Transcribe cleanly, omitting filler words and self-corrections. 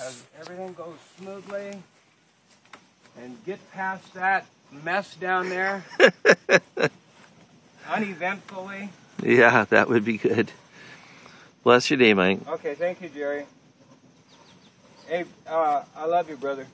because everything goes smoothly, and get past that mess down there uneventfully. Yeah, that would be good. Bless your day, Mike. Okay, thank you, Jerry. Hey, I love you, brother.